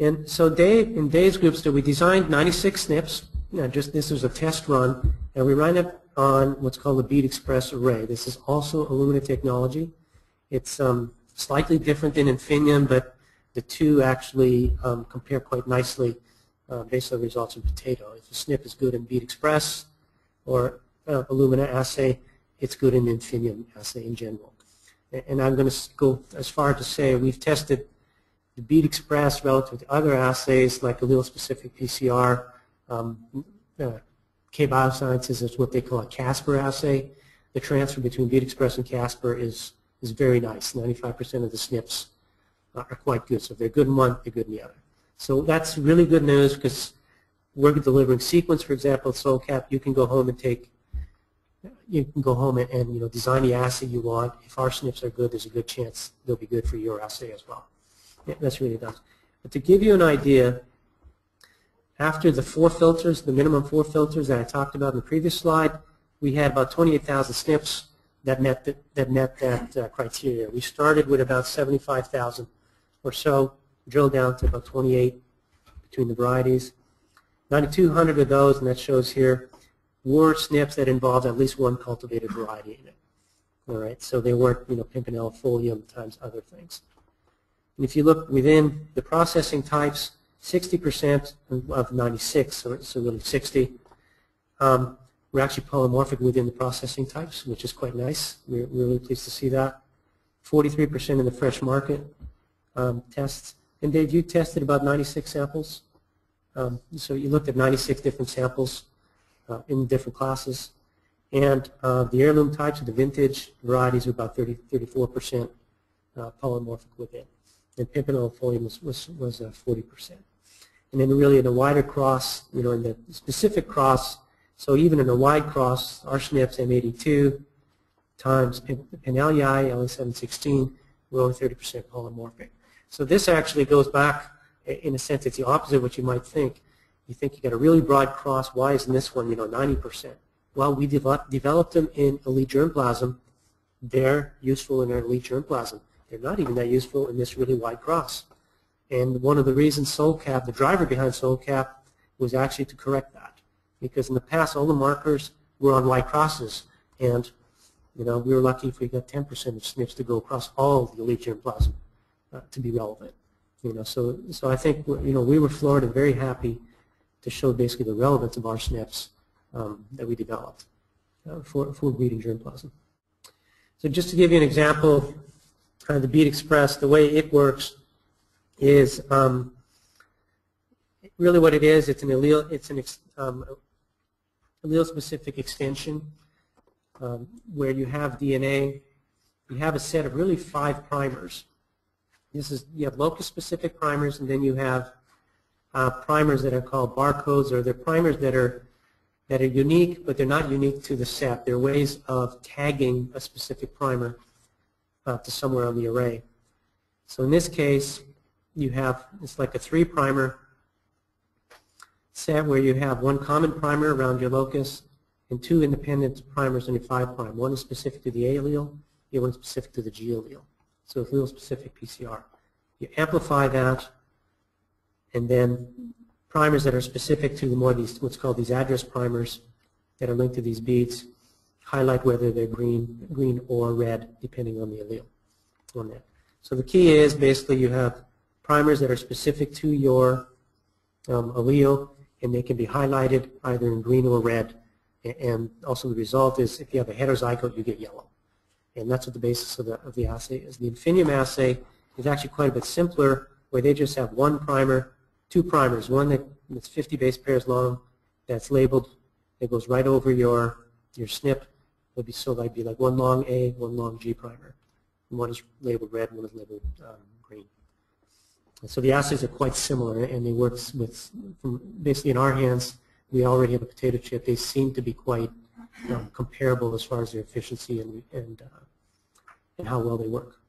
And so Dave, in Dave's group study, we designed 96 SNPs. You know, just this was a test run, and we ran it on what's called the Bead Express Array. This is also Illumina technology. It's slightly different than Infinium, but the two actually compare quite nicely based on the results in potato. If the SNP is good in Bead Express or Illumina assay, it's good in Infinium assay in general. And I'm going to go as far to say we've tested the Bead Express relative to other assays like allele-specific PCR. K Biosciences is what they call a KASPar assay. The transfer between Bead Express and KASPar is very nice. 95% of the SNPs are quite good. So if they're good in one, they're good in the other. So that's really good news because we're delivering sequence, for example, Solcap. You can go home and take, you can go home and you know, design the assay you want. If our SNPs are good, there's a good chance they'll be good for your assay as well. Yeah, that's really nice. But to give you an idea, after the four filters, the minimum four filters that I talked about in the previous slide, we had about 28,000 SNPs that met that criteria. We started with about 75,000 or so, drilled down to about 28 between the varieties. 9,200 of those, and that shows here, were SNPs that involved at least one cultivated variety in it. All right, so they weren't, you know, pimpinellifolium times other things. And if you look within the processing types, 60% of 96, so it's really 60, we're actually polymorphic within the processing types, which is quite nice. We're really pleased to see that. 43% in the fresh market tests. And Dave, you tested about 96 samples. So you looked at 96 different samples in different classes. And the heirloom types of the vintage varieties were about 34% polymorphic within. And pimpinellifolium was 40%. And then really in a wider cross, you know, in the specific cross, so even in a wide cross, our SNPs M82 times pimpinellifolium, LA716, were only 30% polymorphic. So this actually goes back, in a sense, it's the opposite of what you might think. You think you got a really broad cross, why isn't this one, you know, 90%? Well, we developed them in elite germplasm. They're useful in our elite germplasm. They're not even that useful in this really wide cross. And one of the reasons Solcap, the driver behind Solcap, was actually to correct that. Because in the past, all the markers were on wide crosses. And, you know, we were lucky if we got 10% of SNPs to go across all the elite germplasm to be relevant. You know, so I think, you know, we were floored and very happy to show basically the relevance of our SNPs that we developed for breeding germplasm. So just to give you an example, the Bead Express, the way it works is really what it is. It's an allele. It's an allele-specific extension where you have DNA. You have a set of really 5 primers. This is you have locus-specific primers, and then you have primers that are called barcodes, or they're primers that are unique, but they're not unique to the set. They're ways of tagging a specific primer to somewhere on the array. So in this case, you have, it's like a 3 primer set where you have one common primer around your locus and 2 independent primers in your 5 prime. One is specific to the A allele, the other one is specific to the G allele. So it's allele specific PCR. You amplify that, and then primers that are specific to the more these, what's called these address primers that are linked to these beads, highlight whether they're green or red, depending on the allele on that. So the key is basically you have primers that are specific to your allele, and they can be highlighted either in green or red. And also the result is if you have a heterozygote, you get yellow. And that's what the basis of the assay is. The Infinium assay is actually quite a bit simpler, where they just have one primer, 2 primers, one that's 50 base pairs long, that's labeled, it goes right over your SNP. Would be so that'd be like one long A, one long G primer. And one is labeled red, one is labeled green. And so the assays are quite similar, and they work with basically in our hands. We already have a potato chip. They seem to be quite comparable as far as their efficiency and how well they work.